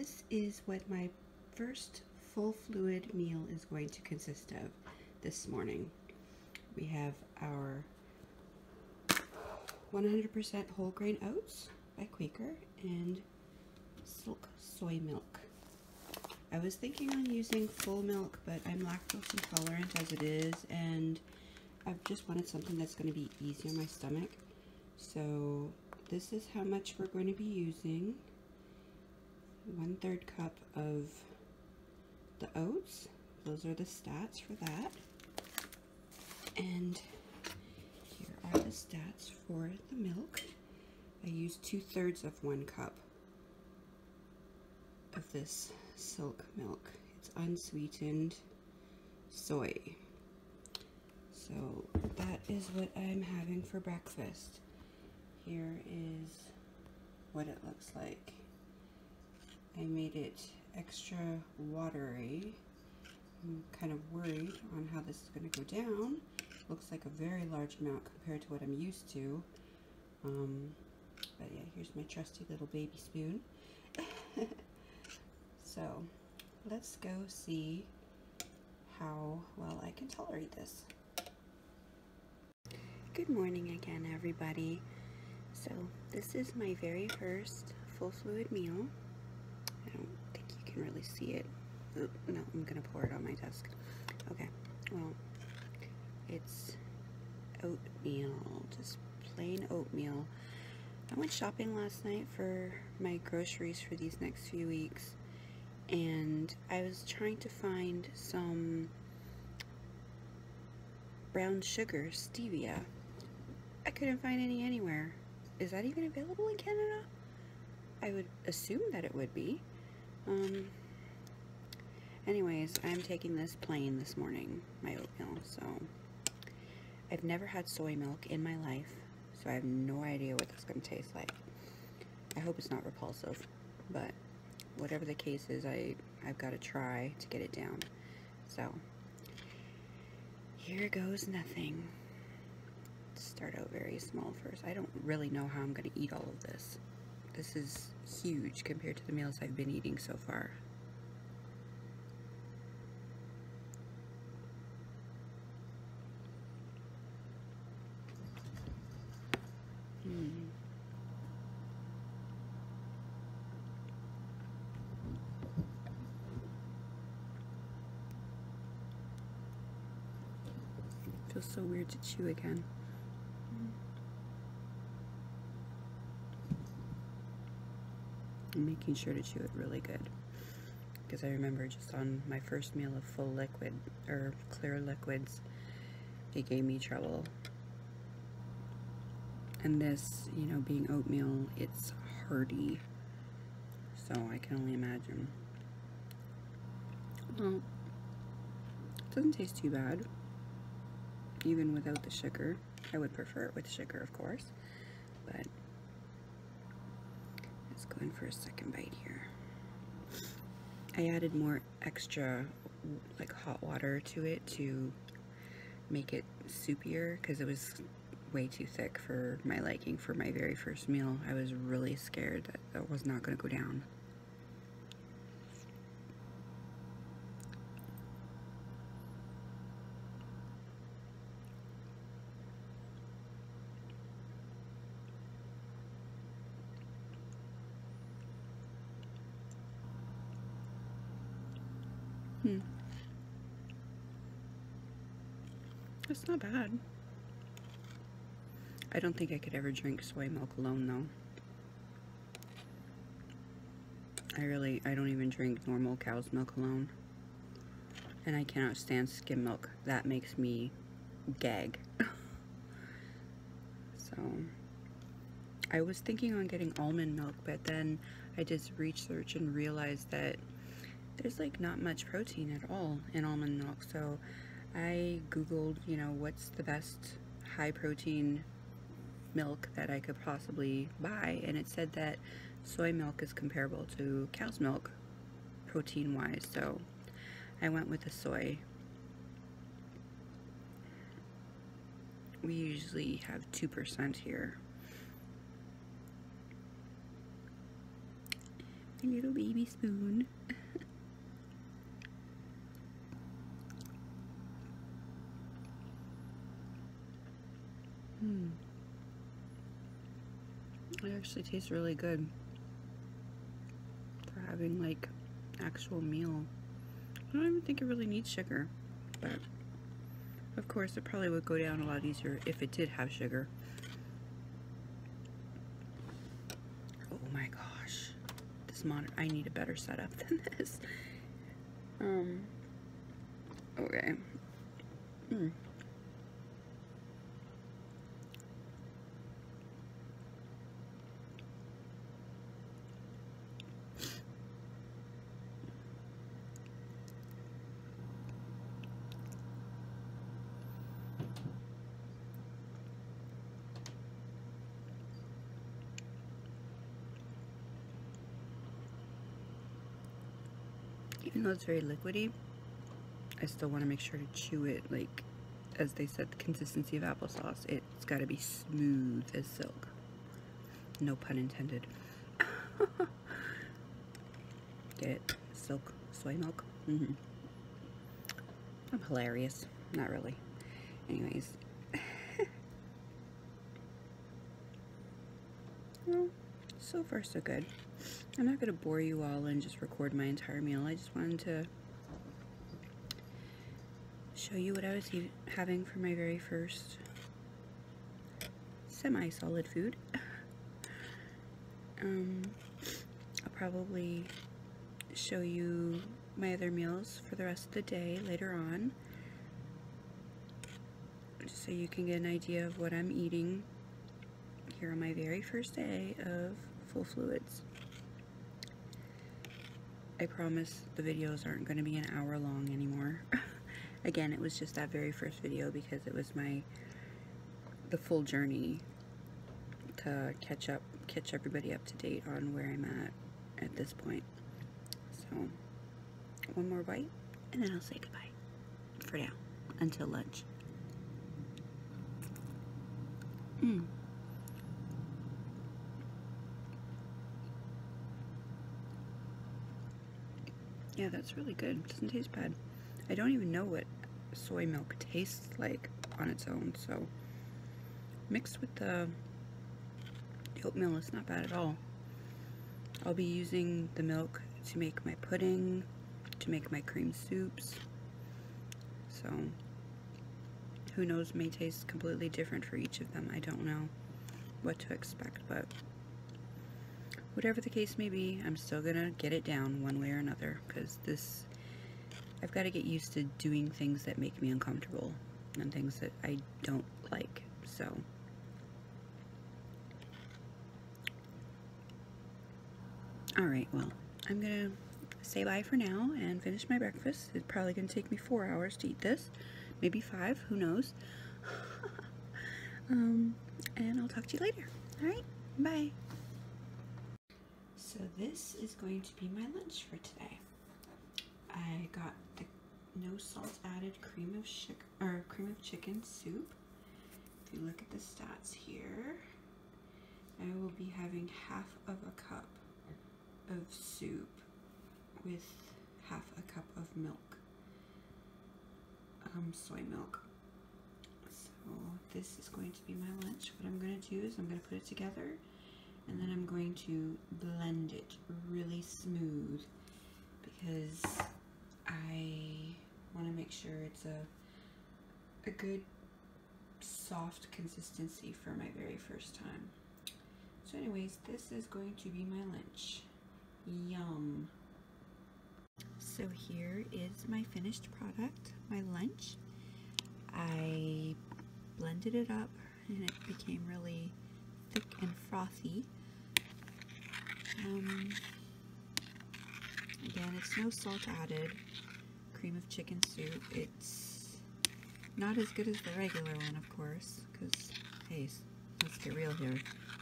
This is what my first full fluid meal is going to consist of this morning. We have our 100% whole grain oats by Quaker and Silk soy milk. I was thinking on using full milk, but I'm lactose intolerant as it is, and I've just wanted something that's going to be easy on my stomach. So this is how much we're going to be using. 1/3 cup of the oats. Those are the stats for that. And here are the stats for the milk. I used 2/3 of 1 cup of this Silk milk. It's unsweetened soy. So that is what I'm having for breakfast. Here is what it looks like. I made it extra watery. I'm kind of worried on how this is going to go down. Looks like a very large amount compared to what I'm used to. But yeah, here's my trusty little baby spoon. So let's go see how well I can tolerate this. Good morning again, everybody. So this is my very first full fluid meal. I don't think you can really see it. Oop, no, I'm gonna pour it on my desk. Okay, well, it's oatmeal, just plain oatmeal. I went shopping last night for my groceries for these next few weeks, and I was trying to find some brown sugar, stevia. I couldn't find any anywhere. Is that even available in Canada? I would assume that it would be. Anyways, I'm taking this plain this morning, my oatmeal. So I've never had soy milk in my life, so I have no idea what that's gonna taste like. I hope it's not repulsive, but whatever the case is, I've got to try to get it down. So here goes nothing. Start out very small first. I don't really know how I'm gonna eat all of this. This is huge compared to the meals I've been eating so far. Feels so weird to chew again. I'm making sure to chew it really good, because I remember just on my first meal of full liquid or clear liquids, it gave me trouble. And this, you know, being oatmeal, it's hearty, so I can only imagine. Well, it doesn't taste too bad, even without the sugar. I would prefer it with sugar, of course, but let's go in for a second bite here. I added more extra, like, hot water to it to make it soupier, because it was way too thick for my liking for my very first meal. I was really scared that that was not going to go down. It's not bad. I don't think I could ever drink soy milk alone, though. I don't even drink normal cow's milk alone. And I cannot stand skim milk. That makes me gag. So, I was thinking on getting almond milk, but then I did research and realized that there's, like, not much protein at all in almond milk. So I googled, you know, what's the best high protein milk that I could possibly buy, and it said that soy milk is comparable to cow's milk protein wise, so I went with the soy. We usually have 2% here. My little baby spoon. It actually tastes really good for having like actual meal. I don't even think it really needs sugar, but of course it probably would go down a lot easier if it did have sugar. Oh my gosh, this monitor, I need a better setup than this. Okay. Even though it's very liquidy, I still want to make sure to chew it, like, as they said, the consistency of applesauce. It's got to be smooth as silk. No pun intended. Get it? Silk. Soy milk. I'm hilarious. Not really. Anyways. Well, so far so good. I'm not going to bore you all and just record my entire meal. I just wanted to show you what I was having for my very first semi-solid food. I'll probably show you my other meals for the rest of the day later on, just so you can get an idea of what I'm eating here on my very first day of full fluids. I promise the videos aren't going to be an hour long anymore. Again, it was just that very first video because it was the full journey to catch everybody up to date on where I'm at this point. So, one more bite and then I'll say goodbye for now until lunch. Yeah, that's really good. Doesn't taste bad. I don't even know what soy milk tastes like on its own, so mixed with the oatmeal, it's not bad at all. I'll be using the milk to make my pudding, to make my cream soups, so who knows, may taste completely different for each of them. I don't know what to expect, but whatever the case may be, I'm still gonna get it down one way or another, because this, I've got to get used to doing things that make me uncomfortable and things that I don't like, so. Alright, well, I'm gonna say bye for now and finish my breakfast. It's probably gonna take me 4 hours to eat this, maybe 5, who knows. And I'll talk to you later. Alright, bye. So this is going to be my lunch for today. I got the no salt added cream of chicken soup. If you look at the stats here, I will be having half of a cup of soup with half a cup of milk, soy milk. So this is going to be my lunch. What I'm going to do is I'm going to put it together, and then I'm going to blend it really smooth because I want to make sure it's a good soft consistency for my very first time. So anyways, this is going to be my lunch. Yum! So here is my finished product, my lunch. I blended it up and it became really thick and frothy. Again, it's no salt added cream of chicken soup. It's not as good as the regular one, of course, because, hey, let's get real here.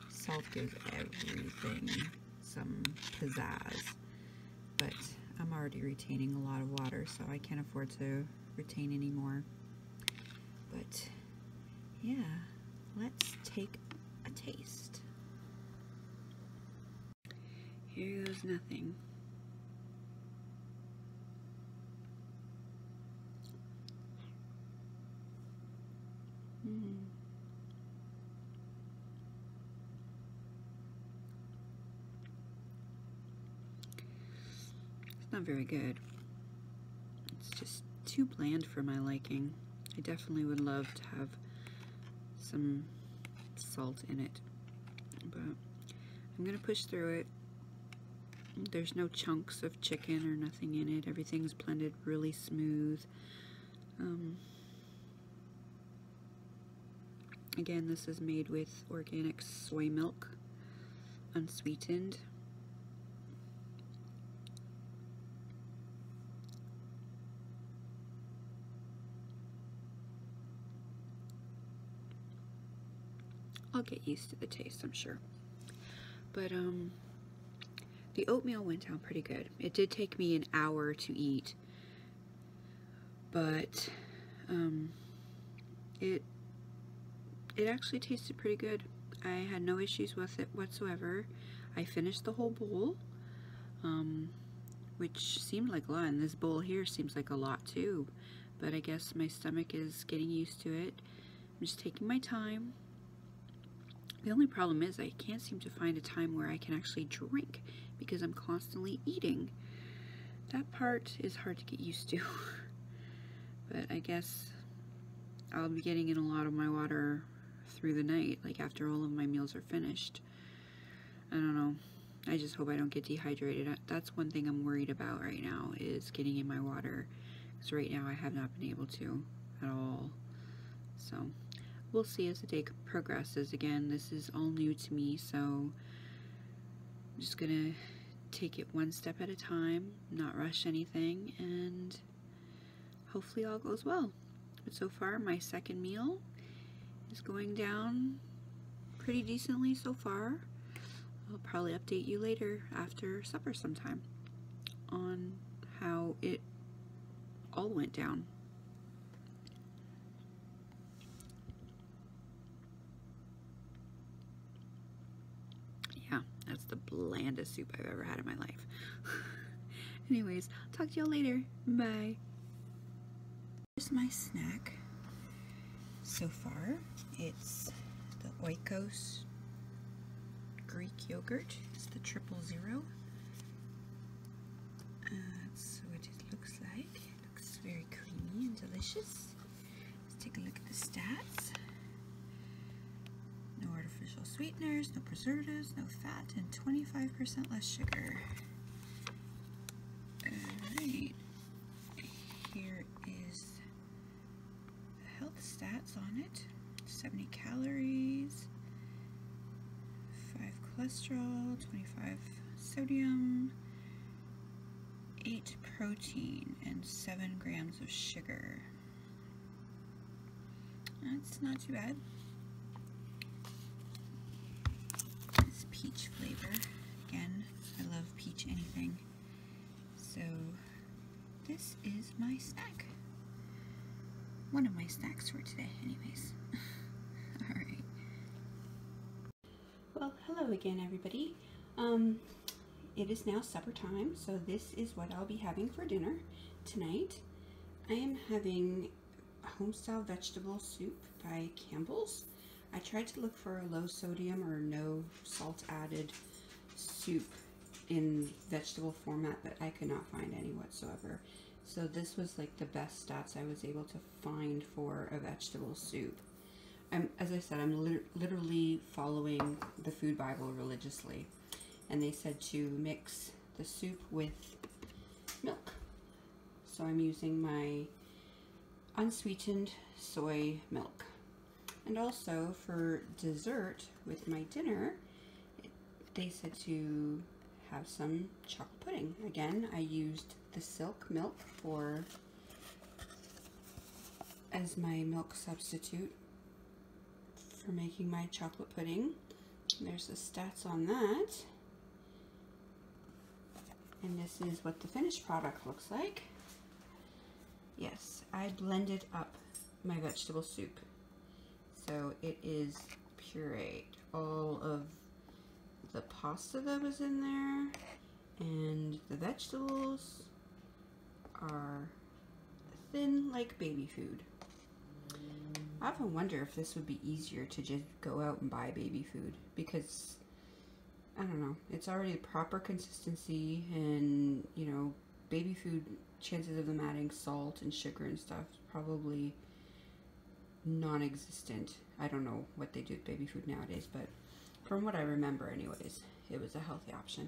Salt gives everything some pizzazz, but I'm already retaining a lot of water, so I can't afford to retain any more. But, yeah, let's take a taste. Here's nothing. It's not very good. It's just too bland for my liking. I definitely would love to have some salt in it, but I'm gonna push through it. There's no chunks of chicken or nothing in it. Everything's blended really smooth. Again, this is made with organic soy milk, unsweetened. I'll get used to the taste, I'm sure. But the oatmeal went down pretty good. It did take me an hour to eat, but it actually tasted pretty good. I had no issues with it whatsoever. I finished the whole bowl, which seemed like a lot, and this bowl here seems like a lot too, but I guess my stomach is getting used to it. I'm just taking my time. The only problem is I can't seem to find a time where I can actually drink because I'm constantly eating. That part is hard to get used to, but I guess I'll be getting in a lot of my water through the night, like after all of my meals are finished. I don't know. I just hope I don't get dehydrated. That's one thing I'm worried about right now, is getting in my water, because right now I have not been able to at all. So we'll see as the day progresses. Again, this is all new to me, so I'm just gonna take it one step at a time, not rush anything, and hopefully all goes well. But so far, my second meal is going down pretty decently so far. I'll probably update you later after supper sometime on how it all went down. Yeah, that's the blandest soup I've ever had in my life. Anyways, talk to y'all later. Bye. Here's my snack so far. It's the Oikos Greek yogurt. It's the 000. That's what it looks like. It looks very creamy and delicious. Let's take a look at the stats. No artificial sweeteners, no preservatives, no fat, and 25% less sugar. Alright, here is the health stats on it. 70 calories, 5 cholesterol, 25 sodium, 8 protein, and 7 grams of sugar. That's not too bad. Peach flavor. Again, I love peach anything. So this is my snack. One of my snacks for today anyways. Alright. Well, hello again everybody. It is now supper time, so this is what I'll be having for dinner tonight. I am having homestyle vegetable soup by Campbell's. I tried to look for a low sodium or no salt added soup in vegetable format, but I could not find any whatsoever. So this was like the best stats I was able to find for a vegetable soup. As I said, I'm literally following the food Bible religiously, and they said to mix the soup with milk. So I'm using my unsweetened soy milk. And also for dessert with my dinner, they said to have some chocolate pudding. Again, I used the Silk milk as my milk substitute for making my chocolate pudding. There's the stats on that. And this is what the finished product looks like. Yes, I blended up my vegetable soup. So it is pureed. All of the pasta that was in there, and the vegetables are thin like baby food. I often wonder if this would be easier to just go out and buy baby food, because I don't know, it's already the proper consistency, and you know, baby food, chances of them adding salt and sugar and stuff is probably non-existent. I don't know what they do with baby food nowadays, but from what I remember anyways, it was a healthy option.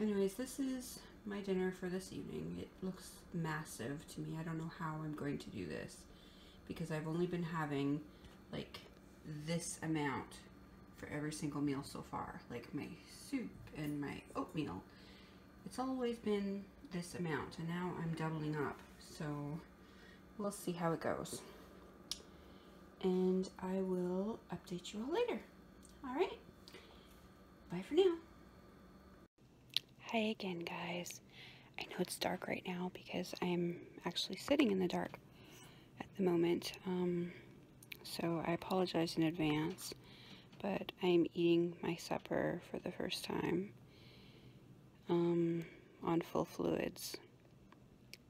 Anyways, this is my dinner for this evening. It looks massive to me. I don't know how I'm going to do this, because I've only been having like this amount for every single meal so far. Like my soup and my oatmeal, it's always been this amount, and now I'm doubling up, so we'll see how it goes, and I will update you all later. Alright, bye for now. Hi again, guys. I know it's dark right now because I'm actually sitting in the dark at the moment, so I apologize in advance, but I'm eating my supper for the first time on full fluids.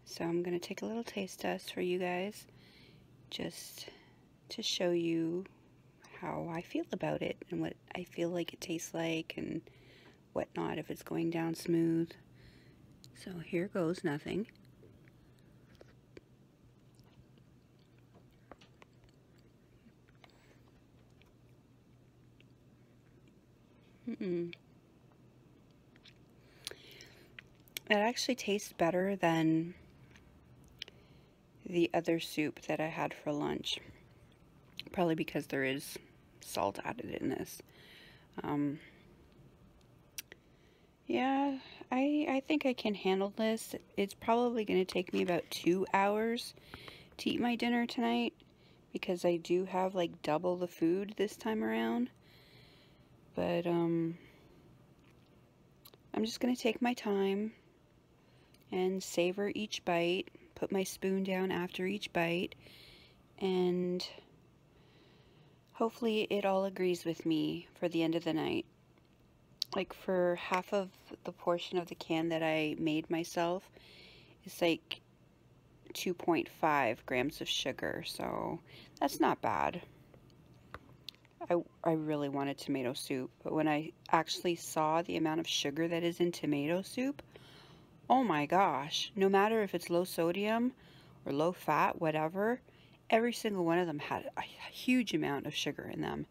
So I'm gonna take a little taste test for you guys, just to show you how I feel about it and what I feel like it tastes like and whatnot, if it's going down smooth. So here goes nothing. It actually tastes better than the other soup that I had for lunch, probably because there is salt added in this. Yeah, I think I can handle this. It's probably going to take me about 2 hours to eat my dinner tonight, because I do have like double the food this time around, but I'm just going to take my time and savor each bite, put my spoon down after each bite, and hopefully it all agrees with me for the end of the night. Like, for half of the portion of the can that I made myself, it's like 2.5 grams of sugar, so that's not bad. I really wanted tomato soup, but when I actually saw the amount of sugar that is in tomato soup, oh my gosh, no matter if it's low sodium or low fat, whatever, every single one of them had a huge amount of sugar in them.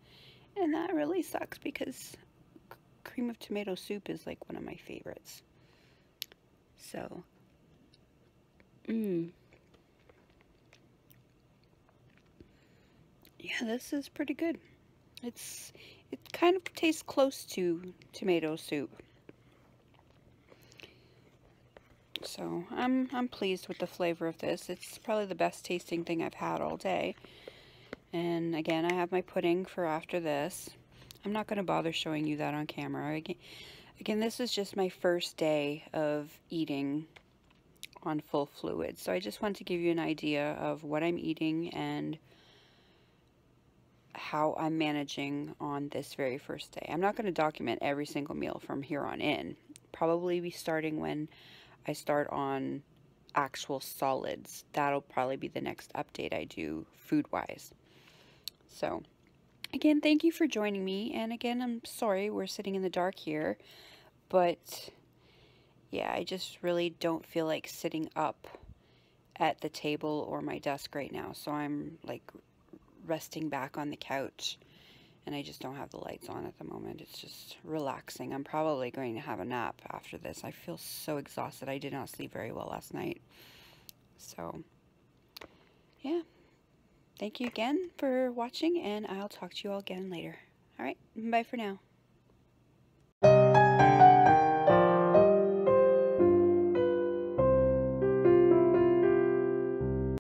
And that really sucks, because cream of tomato soup is like one of my favorites. So, yeah, this is pretty good. It kind of tastes close to tomato soup. So I'm pleased with the flavor of this. It's probably the best tasting thing I've had all day. And again, I have my pudding for after this. I'm not going to bother showing you that on camera. Again, this is just my first day of eating on full fluid. So I just want to give you an idea of what I'm eating and how I'm managing on this very first day. I'm not going to document every single meal from here on in. Probably be starting when I start on actual solids. That'll probably be the next update I do food-wise. So, again, thank you for joining me. And again, I'm sorry we're sitting in the dark here. But, yeah, I just really don't feel like sitting up at the table or my desk right now. So I'm, like, resting back on the couch. And I just don't have the lights on at the moment. It's just relaxing. I'm probably going to have a nap after this. I feel so exhausted. I did not sleep very well last night. So, yeah. Thank you again for watching, and I'll talk to you all again later. Alright, bye for now.